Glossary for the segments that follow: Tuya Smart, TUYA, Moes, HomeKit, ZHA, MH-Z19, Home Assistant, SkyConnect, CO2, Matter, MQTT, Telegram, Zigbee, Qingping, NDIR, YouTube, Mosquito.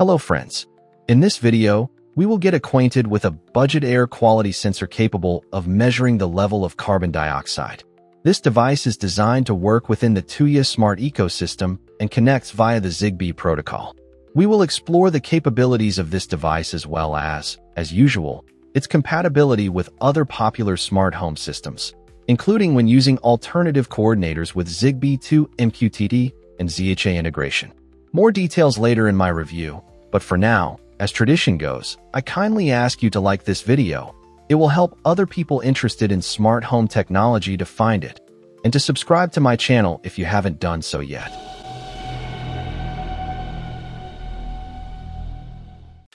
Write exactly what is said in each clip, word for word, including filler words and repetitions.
Hello friends. In this video, we will get acquainted with a budget air quality sensor capable of measuring the level of carbon dioxide. This device is designed to work within the Tuya Smart ecosystem and connects via the Zigbee protocol. We will explore the capabilities of this device as well as, as usual, its compatibility with other popular smart home systems, including when using alternative coordinators with Zigbee two M Q T T and Z H A integration. More details later in my review. But for now, as tradition goes, I kindly ask you to like this video. It will help other people interested in smart home technology to find it, and to subscribe to my channel if you haven't done so yet.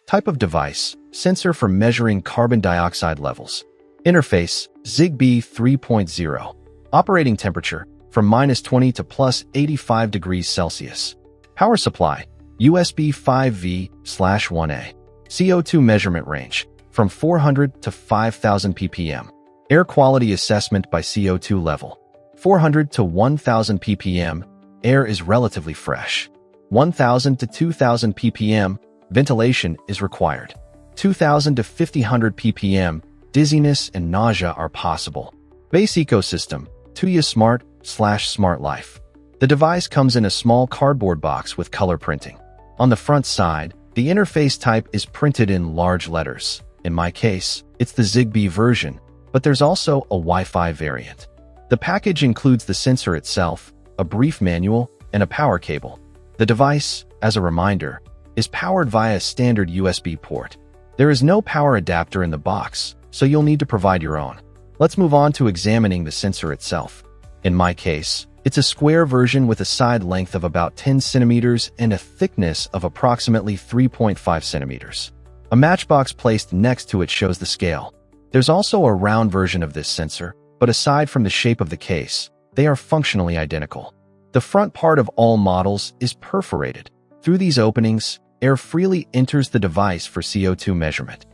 Type of device: sensor for measuring carbon dioxide levels. Interface: Zigbee three point oh. Operating temperature: from minus twenty to plus eighty-five degrees Celsius. Power supply: U S B five V slash one A. C O two measurement range: from four hundred to five thousand ppm. Air quality assessment by C O two level: four hundred to one thousand ppm, air is relatively fresh. one thousand to two thousand ppm, ventilation is required. two thousand to fifteen hundred ppm, dizziness and nausea are possible. Base ecosystem: Tuya Smart slash Smart Life. The device comes in a small cardboard box with color printing. On the front side, the interface type is printed in large letters. In my case, it's the Zigbee version, but there's also a Wi-Fi variant. The package includes the sensor itself, a brief manual, and a power cable. The device, as a reminder, is powered via a standard U S B port. There is no power adapter in the box, so you'll need to provide your own. Let's move on to examining the sensor itself. In my case, it's a square version with a side length of about ten centimeters and a thickness of approximately three point five centimeters. A matchbox placed next to it shows the scale. There's also a round version of this sensor, but aside from the shape of the case, they are functionally identical. The front part of all models is perforated. Through these openings, air freely enters the device for C O two measurement.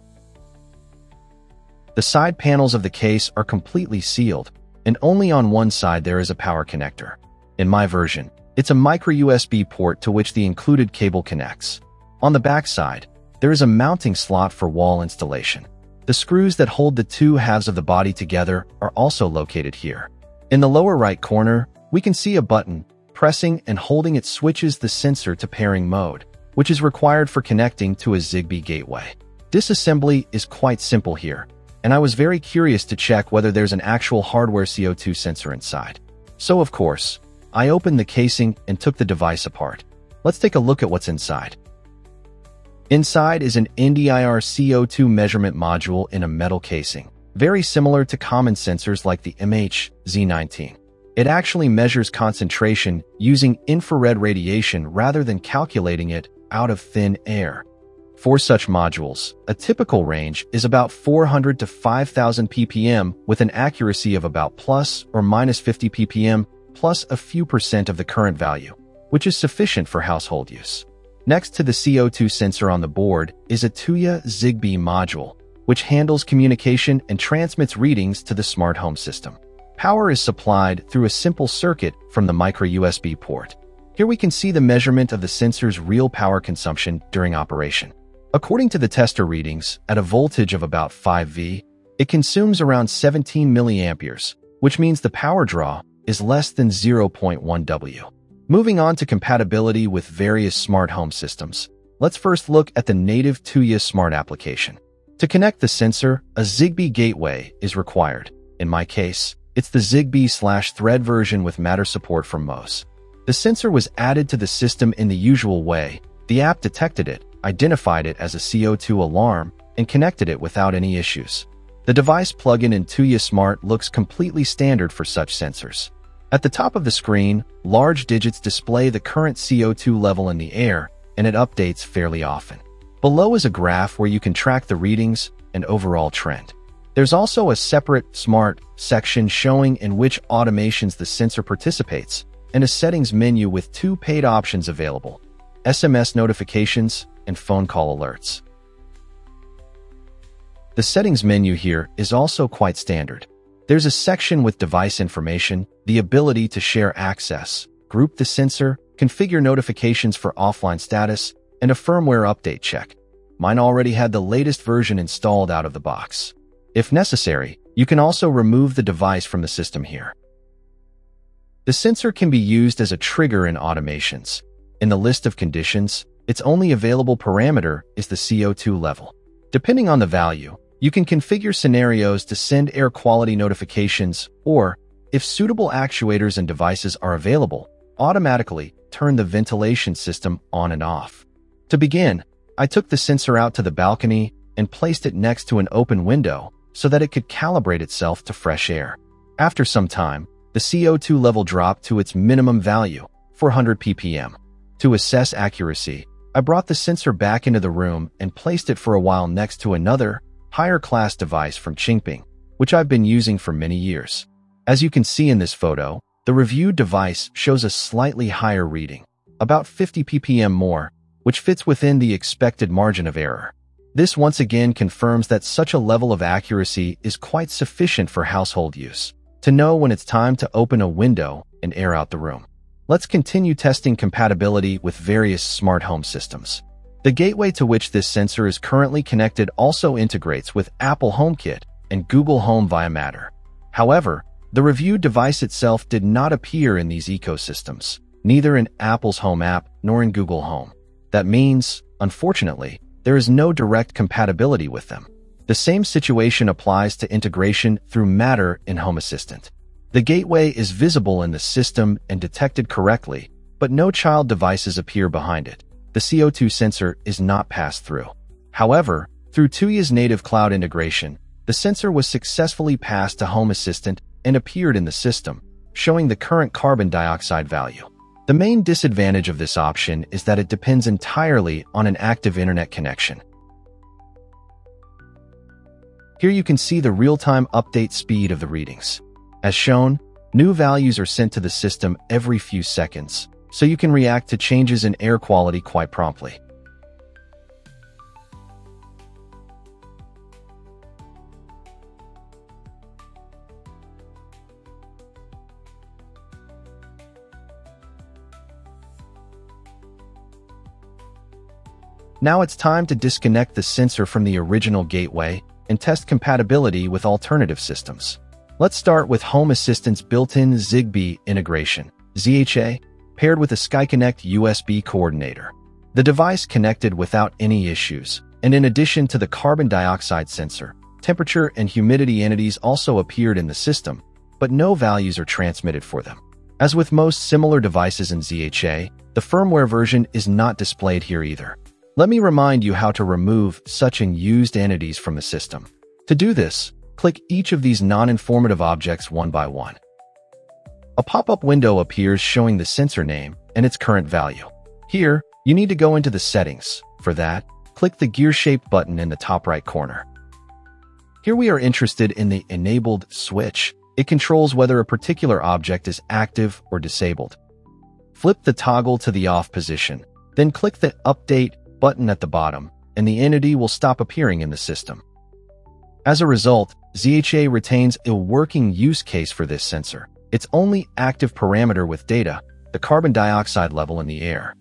The side panels of the case are completely sealed, and only on one side there is a power connector. In my version, it's a micro U S B port to which the included cable connects. On the back side, there is a mounting slot for wall installation. The screws that hold the two halves of the body together are also located here. In the lower right corner, we can see a button. Pressing and holding it switches the sensor to pairing mode, which is required for connecting to a Zigbee gateway. Disassembly is quite simple here, and I was very curious to check whether there's an actual hardware C O two sensor inside. So of course, I opened the casing and took the device apart. Let's take a look at what's inside. Inside is an N D I R C O two measurement module in a metal casing, very similar to common sensors like the M H Z nineteen. It actually measures concentration using infrared radiation rather than calculating it out of thin air. For such modules, a typical range is about four hundred to five thousand ppm with an accuracy of about plus or minus fifty ppm plus a few percent of the current value, which is sufficient for household use. Next to the C O two sensor on the board is a Tuya Zigbee module, which handles communication and transmits readings to the smart home system. Power is supplied through a simple circuit from the micro U S B port. Here we can see the measurement of the sensor's real power consumption during operation. According to the tester readings, at a voltage of about five volts, it consumes around seventeen milliamperes, which means the power draw is less than zero point one watts. Moving on to compatibility with various smart home systems, let's first look at the native Tuya Smart application. To connect the sensor, a Zigbee gateway is required. In my case, it's the Zigbee slash Thread version with Matter support from Moes. The sensor was added to the system in the usual way. The app detected it, identified it as a C O two alarm, and connected it without any issues. The device plugin in Tuya Smart looks completely standard for such sensors. At the top of the screen, large digits display the current C O two level in the air, and it updates fairly often. Below is a graph where you can track the readings and overall trend. There's also a separate Smart section showing in which automations the sensor participates, and a settings menu with two paid options available: S M S notifications and phone call alerts. The settings menu here is also quite standard. There's a section with device information, the ability to share access, group the sensor, configure notifications for offline status, and a firmware update check. Mine already had the latest version installed out of the box. If necessary, you can also remove the device from the system here. The sensor can be used as a trigger in automations. In the list of conditions, its only available parameter is the C O two level. Depending on the value, you can configure scenarios to send air quality notifications or, if suitable actuators and devices are available, automatically turn the ventilation system on and off. To begin, I took the sensor out to the balcony and placed it next to an open window so that it could calibrate itself to fresh air. After some time, the C O two level dropped to its minimum value, four hundred p p m. To assess accuracy, I brought the sensor back into the room and placed it for a while next to another, higher-class device from Qingping, which I've been using for many years. As you can see in this photo, the reviewed device shows a slightly higher reading, about fifty p p m more, which fits within the expected margin of error. This once again confirms that such a level of accuracy is quite sufficient for household use, to know when it's time to open a window and air out the room. Let's continue testing compatibility with various smart home systems. The gateway to which this sensor is currently connected also integrates with Apple HomeKit and Google Home via Matter. However, the reviewed device itself did not appear in these ecosystems, neither in Apple's Home app nor in Google Home. That means, unfortunately, there is no direct compatibility with them. The same situation applies to integration through Matter in Home Assistant. The gateway is visible in the system and detected correctly, but no child devices appear behind it. The C O two sensor is not passed through. However, through Tuya's native cloud integration, the sensor was successfully passed to Home Assistant and appeared in the system, showing the current carbon dioxide value. The main disadvantage of this option is that it depends entirely on an active internet connection. Here you can see the real-time update speed of the readings. As shown, new values are sent to the system every few seconds, so you can react to changes in air quality quite promptly. Now it's time to disconnect the sensor from the original gateway and test compatibility with alternative systems. Let's start with Home Assistant's built-in Zigbee integration, Z H A, paired with a SkyConnect U S B coordinator. The device connected without any issues, and in addition to the carbon dioxide sensor, temperature and humidity entities also appeared in the system, but no values are transmitted for them. As with most similar devices in Z H A, the firmware version is not displayed here either. Let me remind you how to remove such unused entities from the system. To do this, click each of these non-informative objects one by one. A pop-up window appears showing the sensor name and its current value. Here, you need to go into the settings. For that, click the gear-shaped button in the top right corner. Here we are interested in the enabled switch. It controls whether a particular object is active or disabled. Flip the toggle to the off position, then click the update button at the bottom, and the entity will stop appearing in the system. As a result, Z H A retains a working use case for this sensor. Its only active parameter with data, the carbon dioxide level in the air.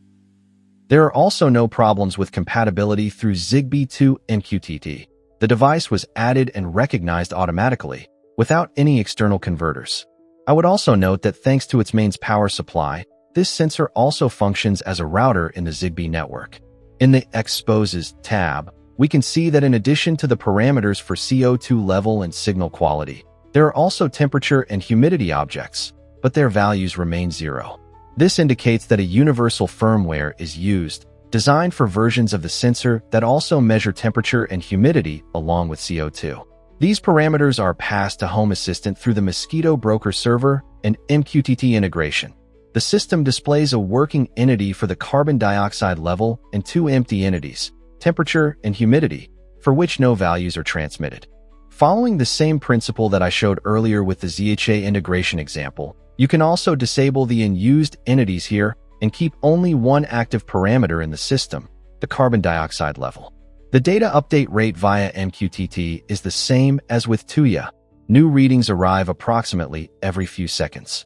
There are also no problems with compatibility through Zigbee two M Q T T. The device was added and recognized automatically, without any external converters. I would also note that thanks to its mains power supply, this sensor also functions as a router in the Zigbee network. In the Exposes tab, we can see that in addition to the parameters for C O two level and signal quality, there are also temperature and humidity objects, but their values remain zero. This indicates that a universal firmware is used, designed for versions of the sensor that also measure temperature and humidity along with C O two. These parameters are passed to Home Assistant through the Mosquito broker server and M Q T T integration. The system displays a working entity for the carbon dioxide level and two empty entities, temperature and humidity, for which no values are transmitted. Following the same principle that I showed earlier with the Z H A integration example, you can also disable the unused entities here and keep only one active parameter in the system, the carbon dioxide level. The data update rate via M Q T T is the same as with Tuya. New readings arrive approximately every few seconds.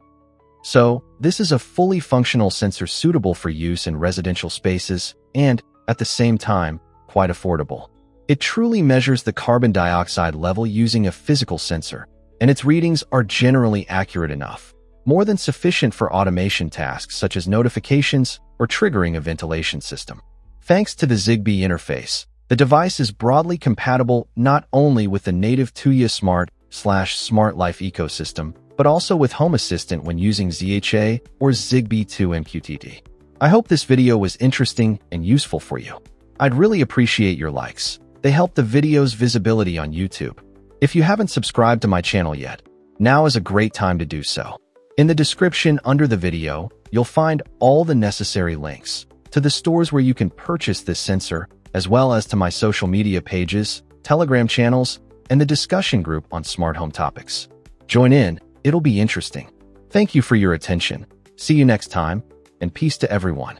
So, this is a fully functional sensor suitable for use in residential spaces and, at the same time, quite affordable. It truly measures the carbon dioxide level using a physical sensor, and its readings are generally accurate enough, more than sufficient for automation tasks such as notifications or triggering a ventilation system. Thanks to the Zigbee interface, the device is broadly compatible not only with the native Tuya Smart slash Smart Life ecosystem, but also with Home Assistant when using Z H A or Zigbee two M Q T T. I hope this video was interesting and useful for you. I'd really appreciate your likes. They help the video's visibility on YouTube. If you haven't subscribed to my channel yet, now is a great time to do so. In the description under the video, you'll find all the necessary links to the stores where you can purchase this sensor, as well as to my social media pages, Telegram channels, and the discussion group on smart home topics. Join in, it'll be interesting. Thank you for your attention. See you next time, and peace to everyone.